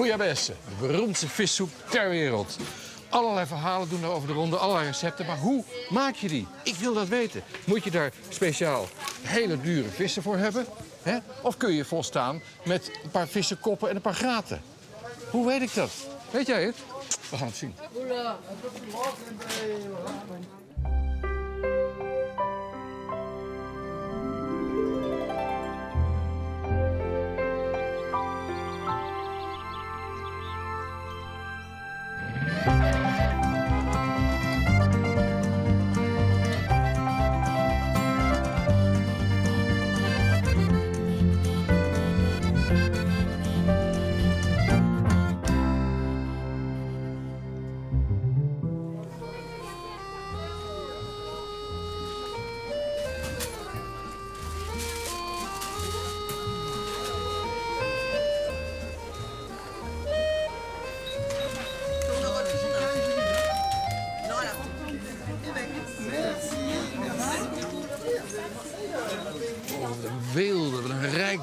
bouillabaisse, de beroemdste vissoep ter wereld. Allerlei verhalen doen daar over de ronde, allerlei recepten. Maar hoe maak je die? Ik wil dat weten. Moet je daar speciaal hele dure vissen voor hebben? Hè? Of kun je volstaan met een paar vissenkoppen en een paar graten? Hoe weet ik dat? Weet jij het? We gaan het zien.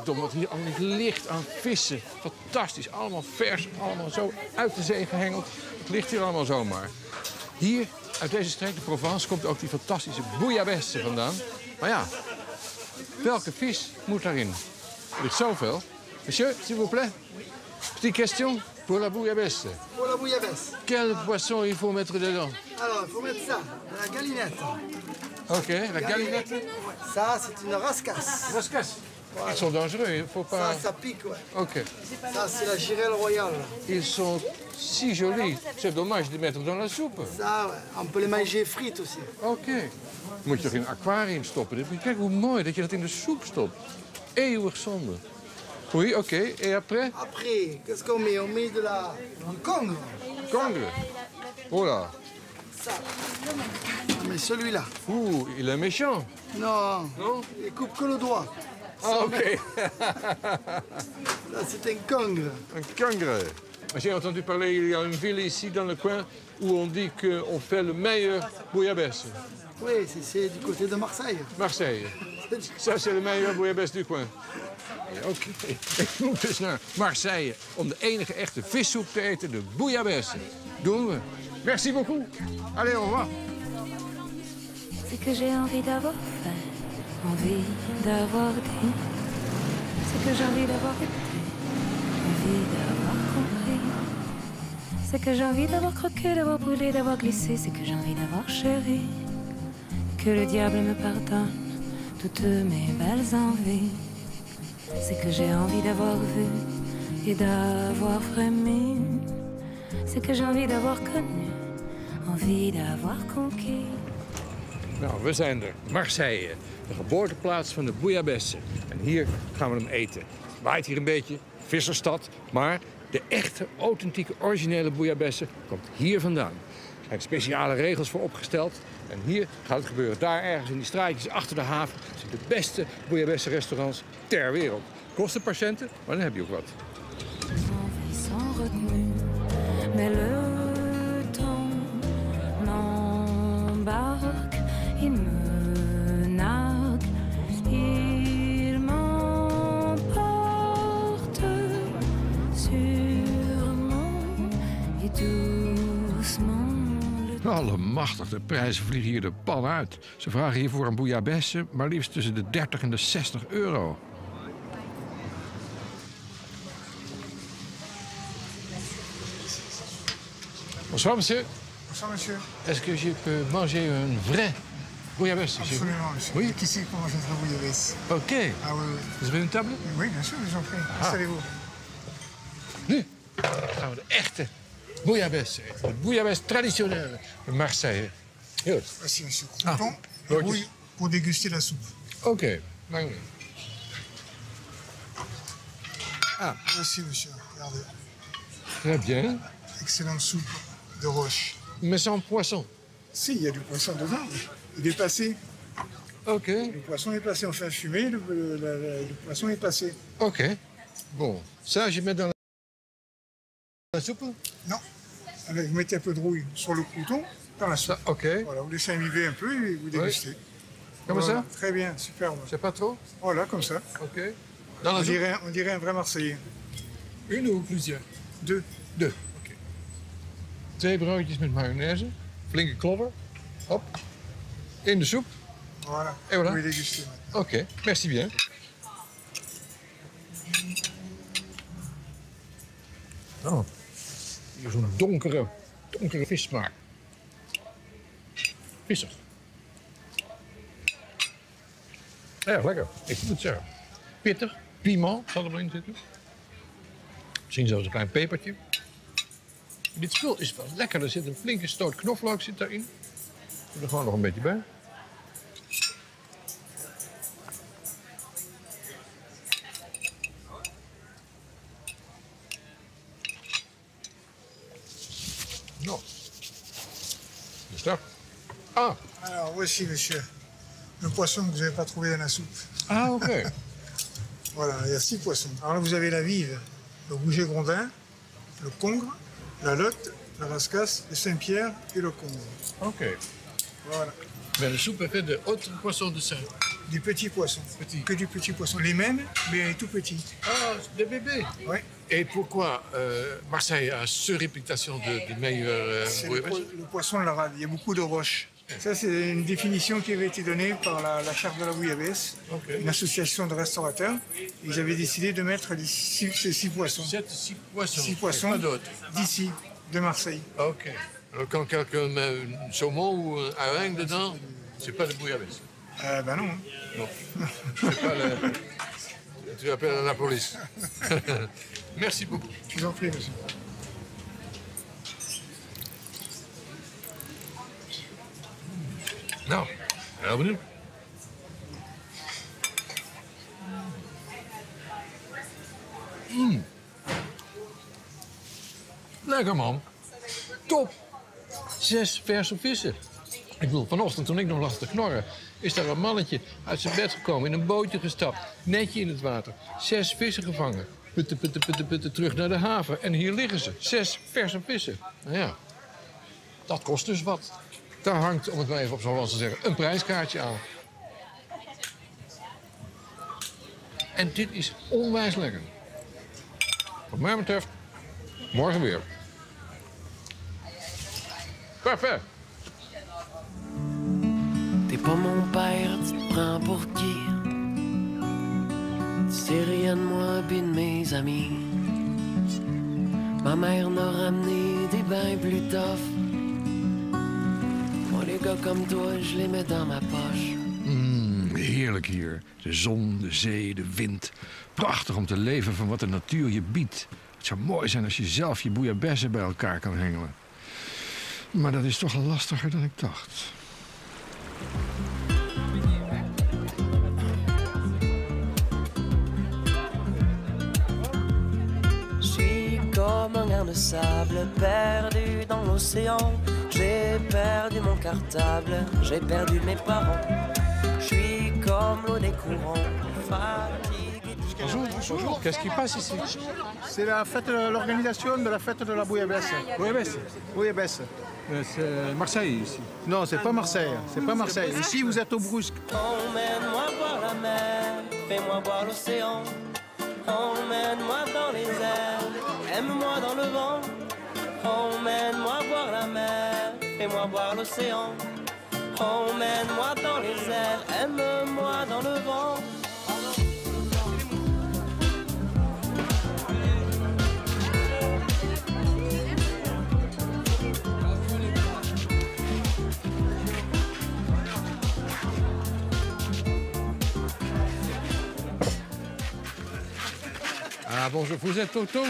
Wat hier al ligt aan vissen. Fantastisch, allemaal vers, allemaal zo uit de zee gehengeld. Het ligt hier allemaal zomaar. Hier, uit deze streek, de Provence, komt ook die fantastische bouillabaisse vandaan. Maar ja, welke vis moet daarin? Er ligt zoveel. Monsieur, s'il vous plaît. Petite question pour la bouillabaisse. Pour la bouillabaisse. Quel poisson il faut mettre dedans? Alors, il faut mettre ça, la galinette. Oké, la galinette. Ça, c'est une rascasse. Rascasse. Ils sont dangereux, il faut pas... Ça, ça pique, ouais. OK. Ça, c'est la girelle royale. Ils sont si jolis. C'est dommage de les mettre dans la soupe. Ça, on peut les manger frites aussi. OK. Moet je toch in een aquarium stoppen? Kijk hoe mooi dat je dat in de soep stopt. Eeuwig zonde. Oui, OK. Et après? Après, qu'est-ce qu'on met? On met de la... Congre. Congre. Oh là. Ça. On met celui-là. Ouh, il est méchant. Non. Non? Il coupe que le doigt. Ah, oké. Dat zit een congre. Een congre. J'ai entendu parler, il y a une ville ici dans le coin où on dit qu'on fait le meilleur bouillabaisse. Oui, c'est du côté de Marseille. Marseille. Ça, c'est le meilleur bouillabaisse du coin. Oké. Ik moet dus naar Marseille om de enige echte vissoep te eten, de bouillabaisse. Doen we. Merci beaucoup. Allez, au revoir. C'est que j'ai envie d'avoir faim. Envie d'avoir dit ce que j'ai envie d'avoir écouté, envie d'avoir compris ce que j'ai envie d'avoir croqué, d'avoir brûlé, d'avoir glissé, ce que j'ai envie d'avoir chéri. Que le diable me pardonne toutes mes belles envies, ce que j'ai envie d'avoir vu et d'avoir frémi, ce que j'ai envie d'avoir connu, envie d'avoir conquis. Nou, we zijn er. Marseille, de geboorteplaats van de bouillabaisse. En hier gaan we hem eten. Het waait hier een beetje, vissersstad. Maar de echte, authentieke, originele bouillabaisse komt hier vandaan. Er zijn speciale regels voor opgesteld. En hier gaat het gebeuren. Daar ergens in die straatjes achter de haven zitten de beste bouillabaisse-restaurants ter wereld. Kost een paar centen, maar dan heb je ook wat. Il me nargue, il m'emporte sûrement et doucement. Allemachtig, de prijzen vliegen hier de pan uit. Ze vragen hier voor een bouillabaisse maar liefst tussen de 30 en de 60 euro. Bonsoir, monsieur. Bonsoir, monsieur. Est-ce que je peux manger un vrai? Bouillabaisse, monsieur. Absolument, monsieur. Oui. C'est ici qu'on mange notre bouillabaisse. OK. Ah oui, oui. Vous avez une table? Oui, bien sûr, je vous en prie. Installez-vous. Nu gaan we de echte bouillabaisse eten. De bouillabaisse traditionele in Marseille. Heel. Merci, monsieur. Coupons et rouille pour déguster la soupe. OK. Dank u. Ah. Merci, monsieur. Regardez. Très bien. Excellente soupe de roche. Mais sans poisson. Si, il y a du poisson dedans. Il est passé. OK. Le poisson est passé. On fait fumer, le poisson est passé. OK. Bon. Ça, je mets dans la soupe? Non. Allez, vous mettez un peu de rouille sur le crouton, dans la soupe. Ça, OK. Voilà, vous laissez imbiber un peu et vous dégustez. Oui. Comme voilà. Ça? Très bien, superbe. C'est pas trop? Voilà, comme ça. OK. Dans la soupe? On dirait un vrai Marseillais. Une ou plusieurs? De. Okay. 2 broodjes met mayonaise, flinke klobber, hop, in de soep. Voilà, et voilà. Oké, merci bien. Oh, hier zo'n donkere vissmaak. Vissig. Erg lekker, ik moet het zeggen. Pittig, piment zal er wel in zitten. Misschien zelfs een klein pepertje. Dit spul is wel lekker, er zit een flinke stoot knoflook zit daarin. Ik doe er gewoon nog een beetje bij. Nou, dus daar. Ah! Alors, voici, monsieur. Le poisson que vous n'avez pas trouvé dans la soupe. Ah, ok. Voilà, il y a 6 poissons. Alors là, vous avez la vive, le rouget grondin, le congre, la lotte, la rascasse, le Saint-Pierre et le congre. Ok. Voilà. Mais la soupe est faite de autres poissons de Saint. Du petit poisson. Petit. Que du petit poisson. Les mêmes, mais tout petits. Ah, des bébés. Oui. Et pourquoi Marseille a cette réputation de meilleur le poisson de la rade. Il y a beaucoup de roches. Ça, c'est une définition qui avait été donnée par la charte de la Bouillabaisse, une association de restaurateurs. Ils avaient décidé de mettre les 6 poissons. 6 poissons. 6 poissons d'ici, de Marseille. Ok. Alors, quand quelqu'un met un saumon ou un hareng dedans, c'est pas de Bouillabaisse. Ben non. Non. C'est pas la... Tu appelles la police. Merci beaucoup. Je vous en prie, monsieur. Nou, heel benieuwd. Lekker man. Top. 6 verse vissen. Ik bedoel, vanochtend toen ik nog lag te knorren, is daar een mannetje uit zijn bed gekomen, in een bootje gestapt, netje in het water. 6 vissen gevangen. Putten, terug naar de haven. En hier liggen ze. 6 verse vissen. Nou ja, dat kost dus wat. Daar hangt, om het maar even op zo'n Hollands te zeggen, een prijskaartje aan. En dit is onwijs lekker. Wat mij betreft, morgen weer. Parfait. T'es pas mon père, tu te prends pour qui? Tu sais rien de moi, puis de mes amis. Ma mère m'a ramené des bains plus tough. Les gars comme toi, je les mets dans ma poche. Heerlijk hier. De zon, de zee, de wind. Prachtig om te leven van wat de natuur je biedt. Het zou mooi zijn als je zelf je bouillabaisse bij elkaar kan hengelen. Maar dat is toch lastiger dan ik dacht. Je suis comme un grain de sable perdu dans l'océan. J'ai perdu mon cartable, j'ai perdu mes parents. Je suis comme l'eau des courants, fatigué. Bonjour, bonjour. Qu'est-ce qui passe ici? C'est la fête, l'organisation de la fête de la Bouillabaisse. Bouillabaisse. Bouillabaisse. C'est Marseille ici. Non, c'est pas Marseille. C'est pas Marseille. Ici, vous êtes au Brusque. Emmène-moi voir la mer, fais-moi voir l'océan. Emmène-moi dans les airs, aime-moi dans le vent. Emmène-moi voir la mer, fais-moi voir l'océan. Emmène-moi dans les airs, aime-moi dans le vent. Ah bonjour, vous êtes Toto?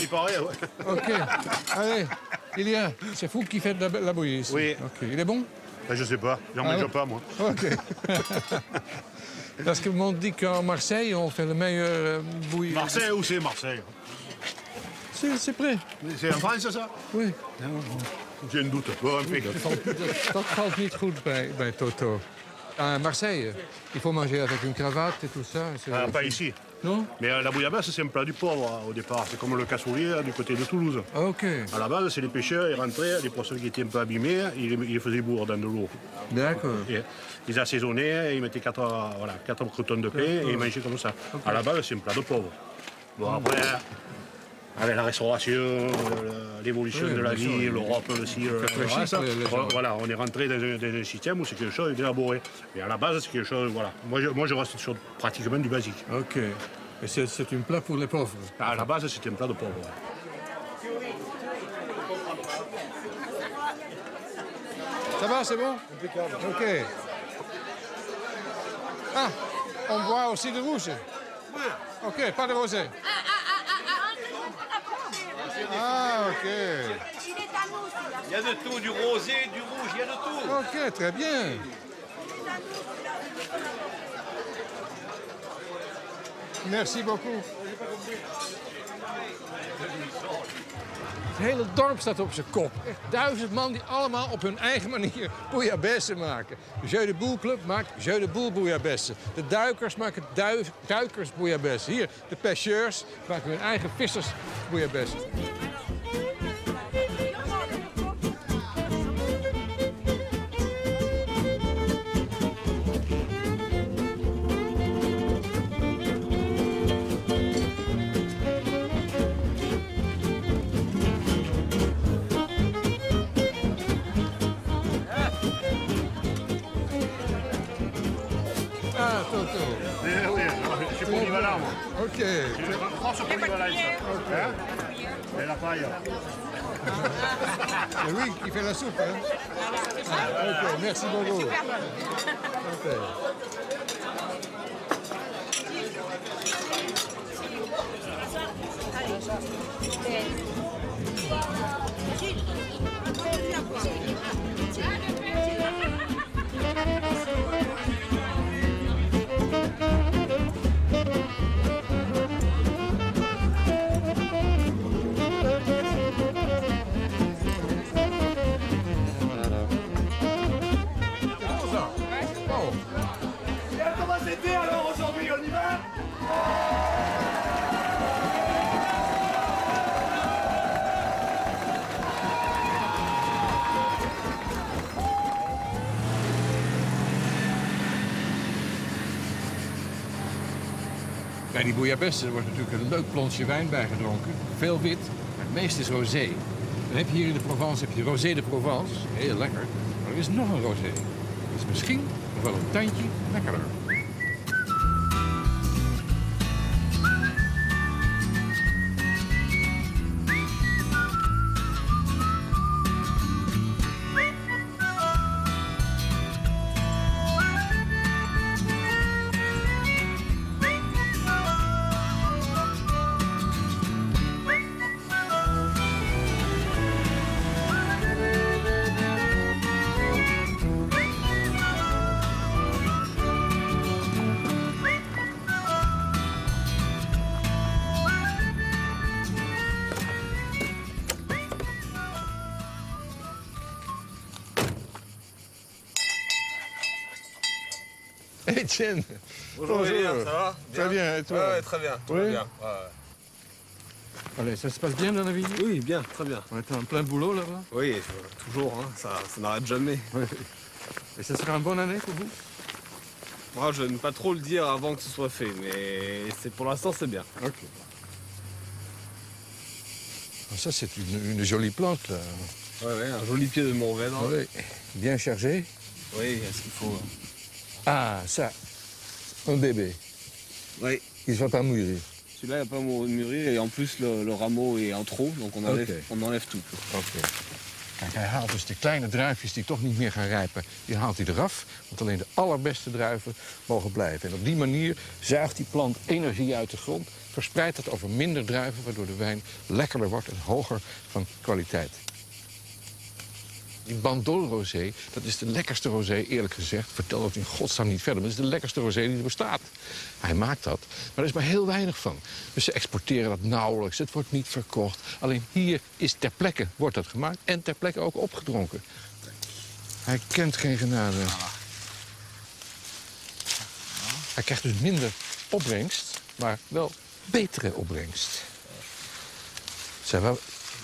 Il paraît, ouais. OK. Allez, Ilya, c'est vous qui faites la bouillie ici? Oui. Okay. Il est bon? Ben, je sais pas. J'en mange pas, moi. OK. Parce que le monde dit qu'en Marseille, on fait le meilleur bouillie. Marseille, où c'est Marseille? C'est près. C'est en France, ça? Oui. J'ai une doute. Bon, dat valt niet goed bij Toto. À Marseille, il faut manger avec une cravate et tout ça. Ah, pas ici. Non? Mais la bouillabaisse, c'est un plat du pauvre au départ. C'est comme le cassoulet du côté de Toulouse. OK. À la base, c'est les pêcheurs, ils rentraient, les poissons qui étaient un peu abîmés, ils les faisaient bourre dans de l'eau. D'accord. Ils assaisonnaient, ils mettaient 4 croutons de paix et ils mangeaient comme ça. Okay. À la base, c'est un plat de pauvre. Bon, après, avec la restauration, l'évolution de la vie, l'Europe aussi, voilà, on est rentré dans un système où c'est quelque chose d'élaboré. Et à la base, c'est quelque chose, voilà. Moi, je reste sur pratiquement du basique. Ok. Et c'est un plat pour les pauvres. À la base, c'est un plat de pauvres. Ça va, c'est bon? Ok. Ah, on boit aussi de rouge? Oui. Ok, pas de rosé. Ah, ok. Il y a de tout, du rosé, du rouge, il y a de tout. Ok, très bien. Merci beaucoup. Het hele dorp staat op zijn kop. Echt 1000 man die allemaal op hun eigen manier bouillabaisse maken. De Jeu de Boel Club maakt Jeu de Boel bouillabaisse. De duikers maken duikers bouillabaisse. Hier, de pêcheurs maken hun eigen vissers bouillabaisse. Ok. Et la paille. C'est lui qui fait la soupe, hein? Ok, merci beaucoup. Okay. Bij die bouillabaisse wordt natuurlijk een leuk plonsje wijn bijgedronken. Veel wit, maar het meeste is rosé. Dan heb je hier in de Provence rosé de Provence, heel lekker. Maar er is nog een rosé. Dat is misschien nog wel een tandje lekkerder. Etienne. Bonjour, Bonjour. Ça va bien? Très bien, et toi? Ouais, très bien, tout va bien. Ouais. Allez, ça se passe bien dans la vie? Oui, bien, très bien. On est en plein boulot là-bas? Oui, toujours, hein. ça n'arrête jamais. Oui. Et ça sera une bonne année pour vous? Moi, je n'aime pas trop le dire avant que ce soit fait, mais pour l'instant, c'est bien. Ok. Ça, c'est une jolie plante, là. Oui, ouais, un joli pied de Mourvèdre. Hein. Oui, bien chargé. Oui, est-ce qu'il faut... Ah, ça, un bébé. Oui. Ils ne sont pas mûris. Celui-là n'a pas mûri et en plus le rameau est en trop, donc on enlève tout. Okay. Kijk, hij haalt dus de kleine druifjes die toch niet meer gaan rijpen, die haalt hij eraf. Want alleen de allerbeste druiven mogen blijven. En op die manier zuigt die plant energie uit de grond, verspreidt dat over minder druiven, waardoor de wijn lekkerder wordt en hoger van kwaliteit. Die Bandol Rosé, dat is de lekkerste rosé, eerlijk gezegd. Vertel dat in godsnaam niet verder, maar dat is de lekkerste rosé die er bestaat. Hij maakt dat, maar er is maar heel weinig van. Dus ze exporteren dat nauwelijks, het wordt niet verkocht. Alleen hier is ter plekke, wordt dat gemaakt en ter plekke ook opgedronken. Hij kent geen genade. Hij krijgt dus minder opbrengst, maar wel betere opbrengst. Ça va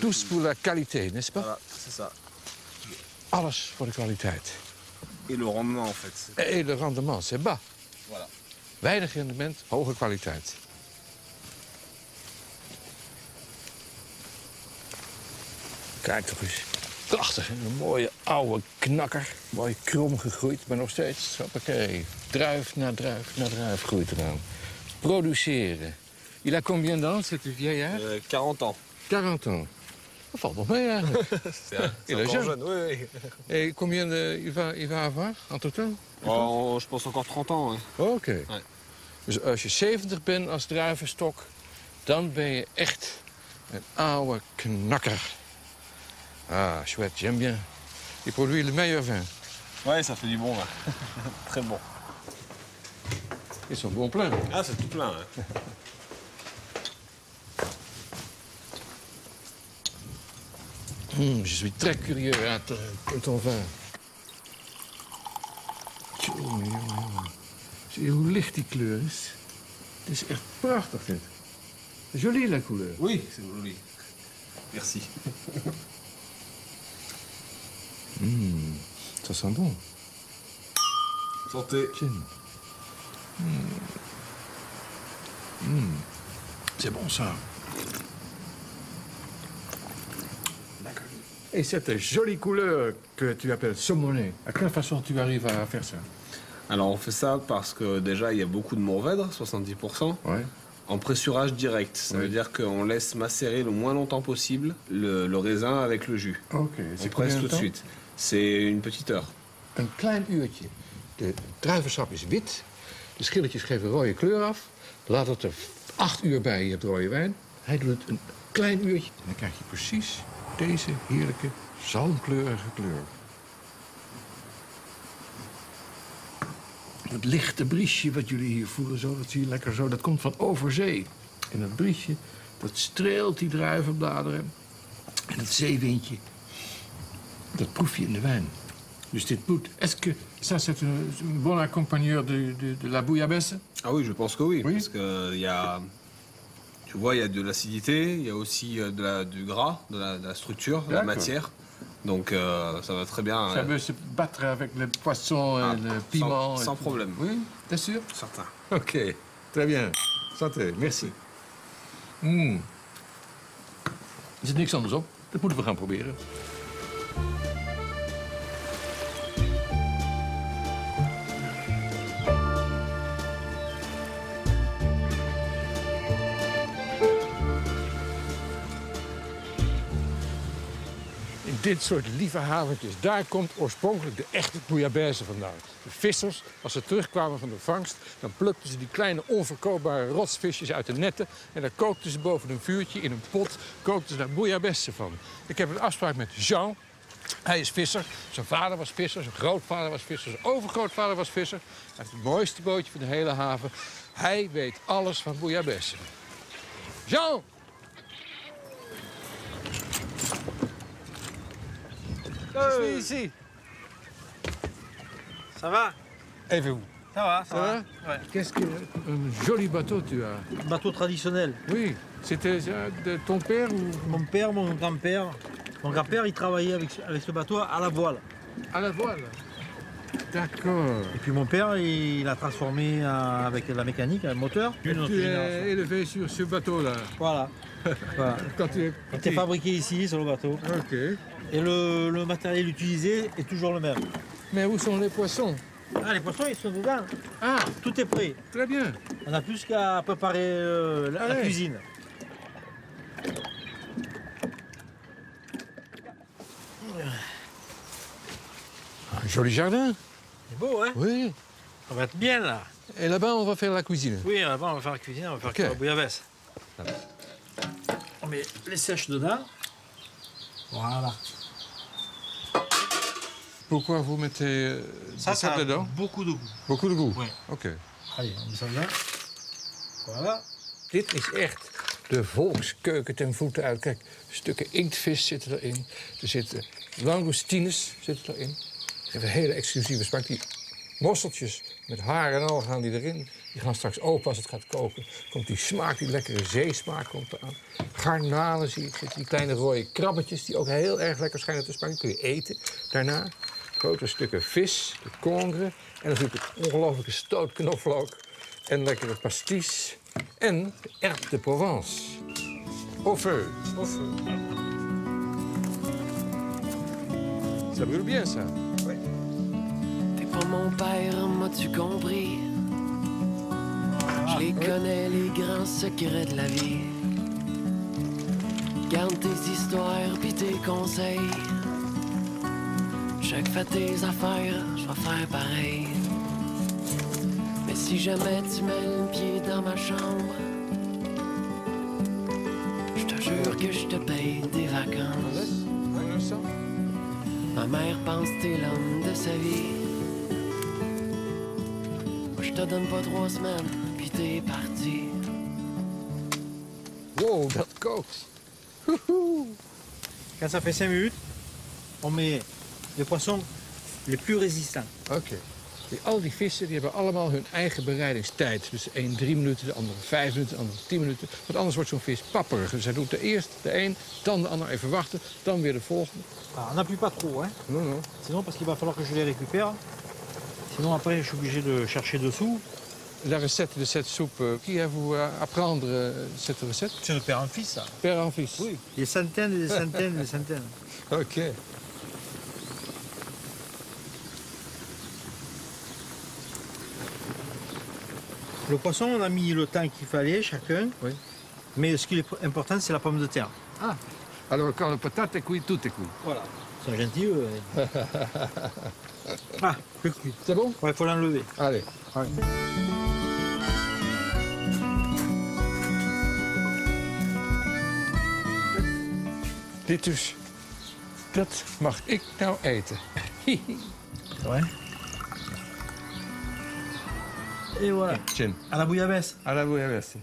tous pour la qualité, n'est-ce pas? Alles voor de kwaliteit. Et le rendement, en fait. Et le rendement, c'est bas. Voilà. Weinig rendement, hoge kwaliteit. Kijk toch eens. Prachtig, een mooie oude knakker. Mooi krom gegroeid, maar nog steeds, hoppakee. Druif na druif na druif groeit eraan. Produceren. Il a combien d'ans, cette vieille jaar? 40 ans. 40 ans. Dat valt nog mee eigenlijk. Ja, il est jeune. Oui. Et combien il va avoir, en totaal? Oh, je pense encore 30 ans. Oké. Okay. Ja. Dus als je 70 bent als druivenstok, dan ben je echt een oude knakker. Ah, chouette, j'aime bien. Il produit le meilleur vin. Oui, ça fait du bon, là. Très bon. Ils sont bon plein. Ah, c'est tout plein, hein. Je suis très curieux à ton vin. Jongen, jongen. Zie je hoe licht die kleur is? Het is echt prachtig, dit. Jolie, la couleur. Oui, c'est joli. Merci. Ça sent bon. Santé. C'est bon, ça. D'accord. Et cette jolie couleur que tu appelles saumonée, à quelle façon tu arrives à faire ça? Alors, on fait ça parce que déjà, il y a beaucoup de Mourvèdre, 70%. Ouais. En pressurage direct, ça veut dire qu'on laisse macérer le moins longtemps possible le raisin avec le jus. Ok, c'est presse tout de suite. C'est une petite heure. Een klein uurtje. De druivensap is wit. De schilletjes geven rode kleur af. Laat het er 8 uur bij, je hebt rode wijn. Hij doet het een klein uurtje. En dan krijg je precies deze heerlijke zalmkleurige kleur. Het lichte briesje wat jullie hier voelen, zo, dat zie je lekker zo, dat komt van overzee. En dat briesje, dat streelt die druivenbladeren. En dat zeewindje, dat proef je in de wijn. Dus dit moet. Est-ce que ça c'est un bon accompagneur de la bouillabaisse? Ah oui, je pense que oui. Parce que y a, tu vois, il y a de l'acidité, il y a aussi du gras, de la structure, de la matière. Donc ça va très bien. Ça veut se battre avec le poisson et le piment. Sans problème. Oui, t'es sûr? Certain. Ok, très bien. Santé, merci. Er zit niks anders op. Dat moeten we gaan proberen. Dit soort lieve haventjes, daar komt oorspronkelijk de echte bouillabaisse vandaan. De vissers, als ze terugkwamen van de vangst, dan plukten ze die kleine onverkoopbare rotsvisjes uit de netten en daar kookten ze boven een vuurtje in een pot, kookten ze daar bouillabaisse van. Ik heb een afspraak met Jean. Hij is visser, zijn vader was visser, zijn grootvader was visser, zijn overgrootvader was visser. Hij heeft het mooiste bootje van de hele haven. Hij weet alles van bouillabaisse. Jean! Je suis ici. Ça va? Et vous? Ça va, ça va. Ouais. Qu'est-ce que... Un joli bateau tu as. Bateau traditionnel. Oui. C'était de ton père ou... Mon père, mon grand-père. Mon grand-père, il travaillait avec ce bateau à la voile. À la voile? D'accord. Et puis mon père, il a transformé avec la mécanique, un moteur. Et tu es élevé sur ce bateau-là? Voilà. Voilà. Quand tu es... Il était fabriqué ici, sur le bateau. OK. Et le matériel utilisé est toujours le même. Mais où sont les poissons? Ah, les poissons, ils sont dedans. Ah, tout est prêt. Très bien. On n'a plus qu'à préparer la cuisine. Un joli jardin. C'est beau, hein? Oui. On va être bien, là. Et là-bas, on va faire la cuisine? Oui, là-bas, on va faire la cuisine, on va faire la bouillabaisse. On met les sèches dedans. Voilà. Pourquoi vous mettez ça dedans? Beaucoup de goût. Beaucoup de goût? Oui. Oké. Allez, on met ça dedans. Voilà. Dit is echt de volkskeuken ten voeten uit. Kijk, stukken inktvis zitten erin. Er zitten langoustines zitten erin. Ze hebben een hele exclusieve smaak. Die mosseltjes met haar en al gaan die erin. Die gaan straks open als het gaat koken. Komt die smaak, die lekkere zeesmaak komt eraan. Garnalen zie ik zitten, die kleine rode krabbetjes die ook heel erg lekker schijnen te smaken. Kun je eten daarna. Grote stukken vis, de congre. En natuurlijk een ongelooflijke stoot knoflook. En lekkere pasties. En herbe de Provence. Au feu. Au feu. Ça brûle bien, ça. Ouais. T'es pas mon père, m'as-tu compris? Je les connais, les grands secrets de la vie. Garde tes histoires pis tes conseils. Chaque fois tes affaires, je vais faire pareil. Mais si jamais tu mets le pied dans ma chambre, je te jure que je te paye des vacances. Ma mère pense que t'es l'homme de sa vie. Moi, je te donne pas 3 semaines, puis t'es parti. Wow, dat kookt! Quand ça fait 5 minutes, on met de poissons les plus résistants. Oké. Al die vissen die hebben allemaal hun eigen bereidingstijd. Dus de een 3 minuten, de andere 5 minuten, de andere 10 minuten. Want anders wordt zo'n vis papperig. Dus hij doet de eerst de een, dan de ander even wachten, dan weer de volgende. On n'appuie pas trop, hè? Non, non. Sinon, parce qu'il va falloir que je les récupère. Sinon, après, je suis obligé de chercher dessous. La recette de cette soupe, qui a vous apprendre cette recette? C'est le père en fils, ça. Père en fils? Oui. Des centaines, des centaines, des centaines. OK. Le poisson, on a mis le temps qu'il fallait chacun, oui. Mais ce qui est important, c'est la pomme de terre. Ah, alors quand la patate est cuite, tout est cuit. Voilà, c'est gentil. Ah, c'est cuit. C'est bon? Ouais, il faut l'enlever. Allez. Allez. Dit dus, dat mag ik nou eten. Ouais. Et voilà. Tiens. À la bouillabaisse. À la bouillabaisse.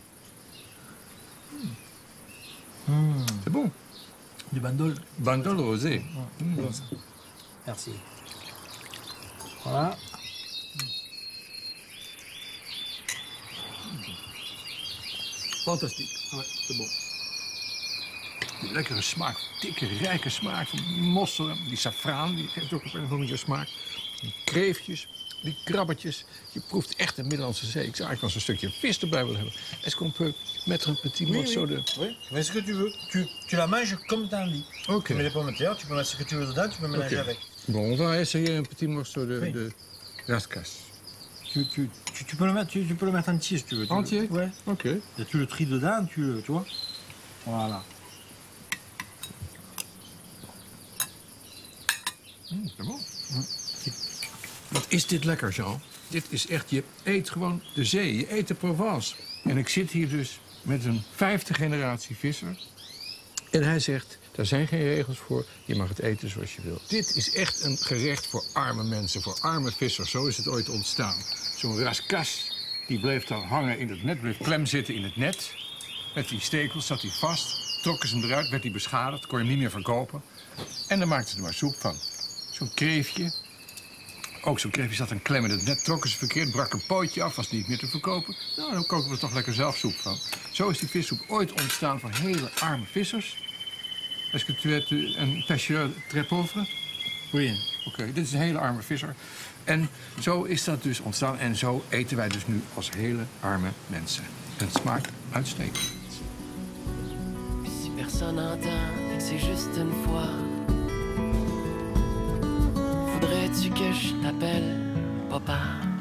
Mmh. C'est bon. Du bandol. Bandol rosé. Mmh. Mmh. Merci. Voilà. Fantastisch. Ouais, c'est bon. Die lekkere smaak, dikke, rijke smaak van mosselen. Die saffraan, die geeft ook op een of andere smaak. Die kreeftjes. Die krabbertjes, je proeft echt de Middellandse Zee. Ik zou eigenlijk wel zo'n stukje vis erbij willen hebben. Est-ce qu'on peut mettre un petit morceau de... Oui, mais ce que tu veux. Tu la manges comme dans le lit. Ok. Tu mets les pommes de terre, tu peux mettre ce que tu veux dedans, tu peux mélanger avec. Bon, on va essayer un petit morceau de rascasse. Tu peux le mettre entier si tu veux. Entier? Oui. Ok. Et tu le tries dedans, tu vois. Voilà. C'est bon. Wat is dit lekker zo? Dit is echt, je eet gewoon de zee, je eet de Provence. En ik zit hier dus met een 5e generatie visser. En hij zegt, daar zijn geen regels voor, je mag het eten zoals je wil. Dit is echt een gerecht voor arme mensen, voor arme vissers. Zo is het ooit ontstaan. Zo'n raskas, die bleef dan hangen in het net, bleef klem zitten in het net. Met die stekels zat hij vast, trokken ze hem eruit, werd hij beschadigd, kon je hem niet meer verkopen. En dan maakten ze er maar soep van. Zo'n kreeftje. Ook zo'n kreeftje zat een klem in het net, trokken ze verkeerd, brak een pootje af, was niet meer te verkopen. Nou, dan koken we er toch lekker zelf soep van. Zo is die vissoep ooit ontstaan voor hele arme vissers. Est-ce que tu es un pêcheur très pauvre? Oui. Oké, dit is een hele arme visser. En zo is dat dus ontstaan en zo eten wij dus nu als hele arme mensen. En het smaakt uitstekend. Si personne entend, c'est juste une fois. Voudrais-tu que je t'appelle papa?